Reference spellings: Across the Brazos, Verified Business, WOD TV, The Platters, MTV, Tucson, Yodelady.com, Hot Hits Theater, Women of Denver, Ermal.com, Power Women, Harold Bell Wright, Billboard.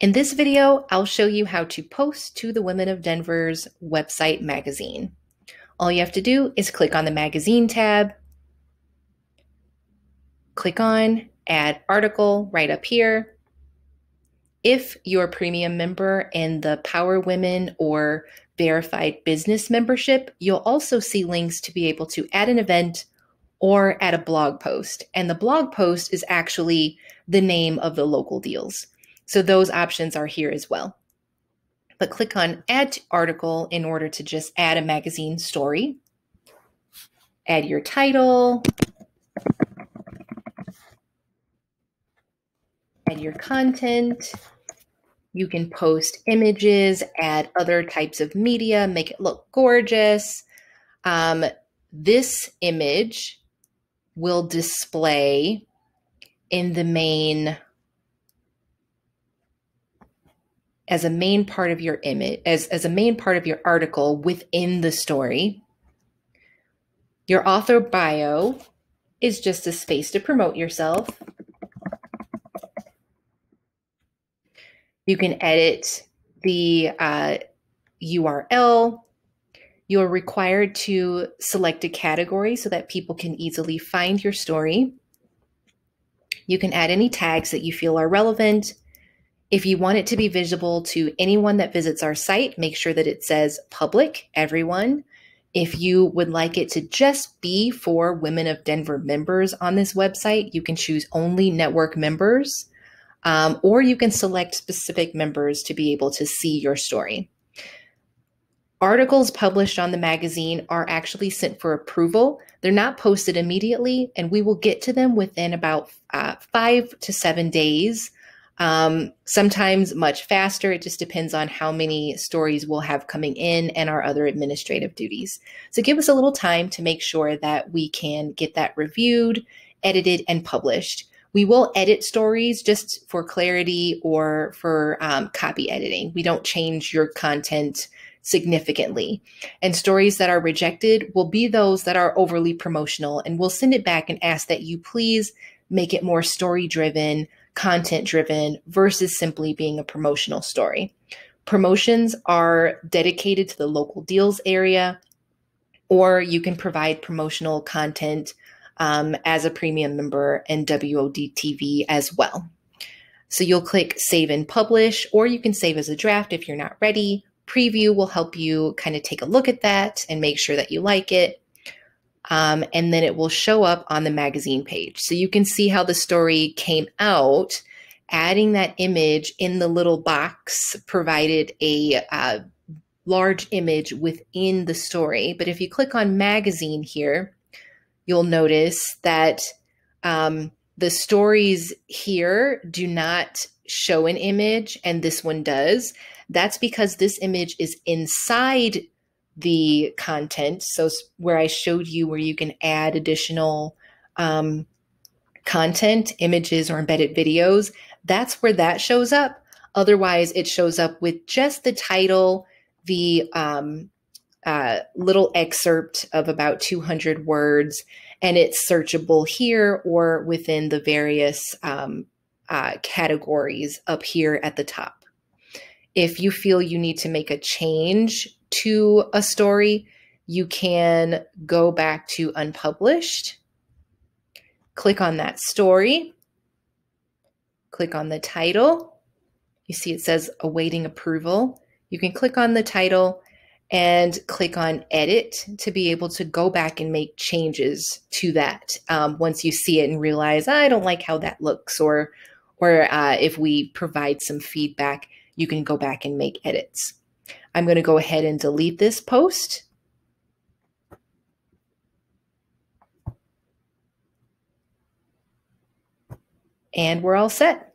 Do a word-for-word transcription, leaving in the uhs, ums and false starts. In this video, I'll show you how to post to the Women of Denver's website magazine. All you have to do is click on the magazine tab, click on add article right up here. If you're a premium member in the Power Women or Verified Business membership, you'll also see links to be able to add an event or add a blog post. And the blog post is actually the name of the local deals. So those options are here as well. But click on add to article in order to just add a magazine story. Add your title. Add your content. You can post images, add other types of media, make it look gorgeous. Um, this image will display in the main as a main part of your image, as, as a main part of your article within the story. Your author bio is just a space to promote yourself. You can edit the uh, U R L. You're required to select a category so that people can easily find your story. You can add any tags that you feel are relevant. If you want it to be visible to anyone that visits our site, make sure that it says public, everyone. If you would like it to just be for Women of Denver members on this website, you can choose only network members, um, or you can select specific members to be able to see your story. Articles published on the magazine are actually sent for approval. They're not posted immediately, and we will get to them within about uh, five to seven days. Um, sometimes much faster. It just depends on how many stories we'll have coming in and our other administrative duties. So give us a little time to make sure that we can get that reviewed, edited, and published. We will edit stories just for clarity or for um, copy editing. We don't change your content significantly. And stories that are rejected will be those that are overly promotional, and we'll send it back and ask that you please make it more story-driven, content-driven versus simply being a promotional story. Promotions are dedicated to the local deals area, or you can provide promotional content um, as a premium member in W O D T V as well. So you'll click Save and Publish, or you can save as a draft if you're not ready. Preview will help you kind of take a look at that and make sure that you like it. Um, and then it will show up on the magazine page. So you can see how the story came out. Adding that image in the little box provided a uh, large image within the story. But if you click on magazine here, you'll notice that um, the stories here do not show an image, and this one does. That's because this image is inside the content. So where I showed you where you can add additional um, content, images, or embedded videos, that's where that shows up. Otherwise, it shows up with just the title, the um, uh, little excerpt of about two hundred words, and it's searchable here or within the various um, uh, categories up here at the top. If you feel you need to make a change to a story, you can go back to unpublished, click on that story, click on the title. You see it says awaiting approval. You can click on the title and click on edit to be able to go back and make changes to that um, once you see it and realize, I don't like how that looks, or, or uh, if we provide some feedback, you can go back and make edits. I'm going to go ahead and delete this post. And we're all set.